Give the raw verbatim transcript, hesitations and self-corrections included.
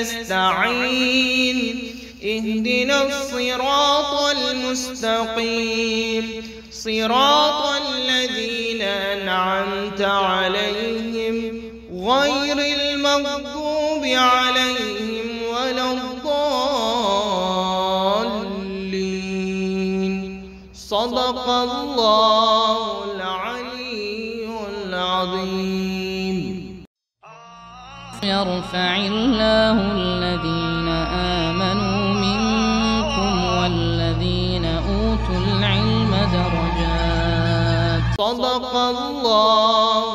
نستعين اهدنا الصراط المستقيم صراط الذين أنعمت عليهم غير المغضوب عليهم ولا الضالين. صدق الله العلي العظيم. يرفع الله الذين آمنوا منكم والذين أوتوا العلم درجات. صدق الله.